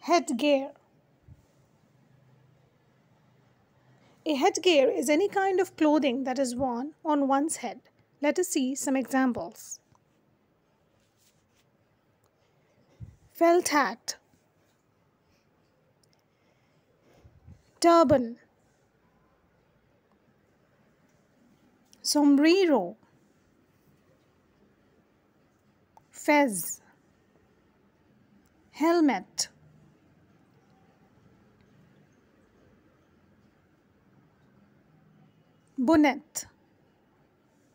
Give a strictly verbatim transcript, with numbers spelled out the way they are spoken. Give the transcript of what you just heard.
Headgear. A headgear is any kind of clothing that is worn on one's head. Let us see some examples. Felt hat, turban, sombrero, fez, helmet, bonnet.